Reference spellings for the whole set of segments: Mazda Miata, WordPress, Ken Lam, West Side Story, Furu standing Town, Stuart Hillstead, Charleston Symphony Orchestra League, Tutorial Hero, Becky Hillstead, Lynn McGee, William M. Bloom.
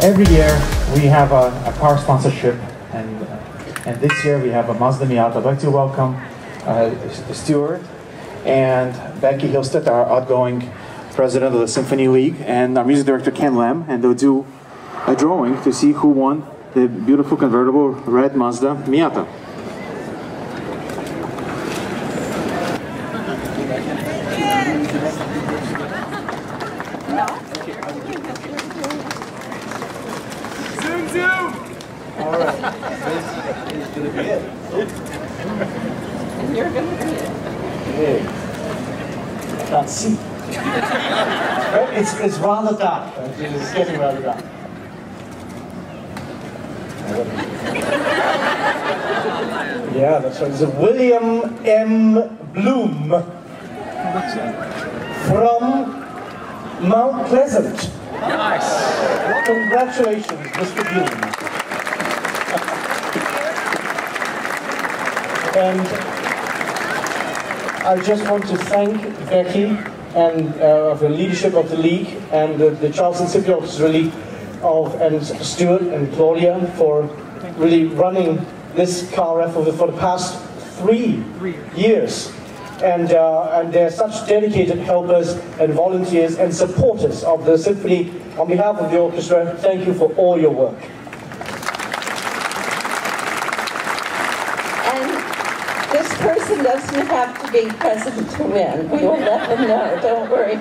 Every year we have a car sponsorship, and this year we have a Mazda Miata. I'd like to welcome Stuart and Becky Hillstead, our outgoing president of the Symphony League, and our music director Ken Lam, and they'll do a drawing to see who won the beautiful convertible red Mazda Miata. It's round the top. It's getting round the top. Yeah, that's right. It's a William M. Bloom from Mount Pleasant. Nice. Congratulations, Mr. Bloom. And I just want to thank Becky and of the leadership of the league and the Charleston Symphony Orchestra League and Stuart and Claudia for really running this car raffle for the past three years. And they're such dedicated helpers and volunteers and supporters of the symphony. On behalf of the orchestra, thank you for all your work. Person doesn't have to be present to win. We will let them know, don't worry.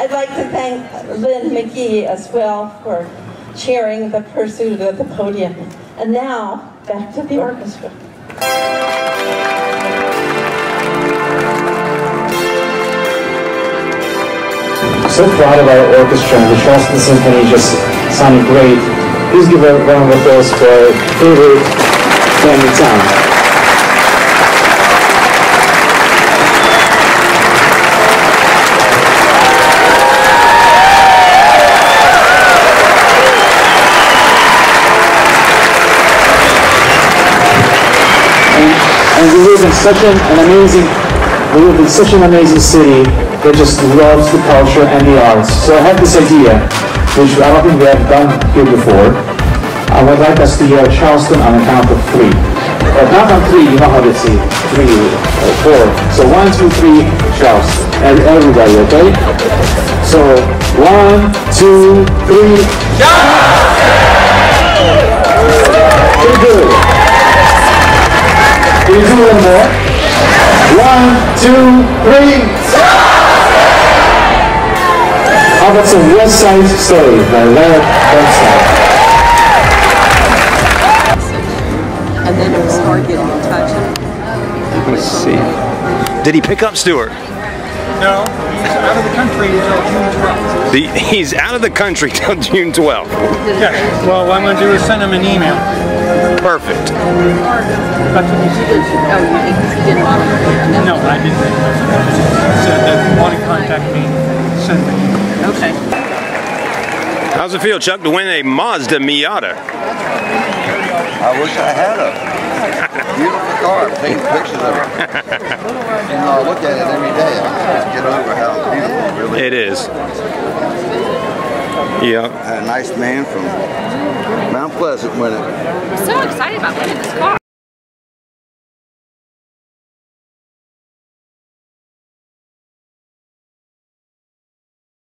I'd like to thank Lynn McGee as well for chairing the pursuit of the podium. And now, back to the orchestra. I'm so proud of our orchestra, and the Charleston Symphony just sounded great. Please give a round of applause for Furu Standing Town. And we live in such an amazing city that just loves the culture and the arts. So I have this idea, which I don't think we have done here before. I would like us to yell Charleston on the count of three. But not on three, you know how to say three or four. So 1, 2, 3, Charleston. Everybody, okay? So 1, 2, 3, Charleston! Good. Can you do one more? 1, 2, 3. How about some West Side Story by Larry Westside? And then it was hard getting in touch. Let's see. Did he pick up Stuart? No, he's out of the country until June 12th. He's out of the country till June 12th. Yeah. Well, what I'm going to do is send him an email. Perfect. No, I didn't. Said that you want to contact me, send me. Okay. How's it feel, Chuck, to win a Mazda Miata? I wish I had a beautiful car. I've taken pictures of it. And I look at it every day. I can't get over how beautiful it really is. Yeah. A nice man from Mount Pleasant win it. I'm so excited about winning this car.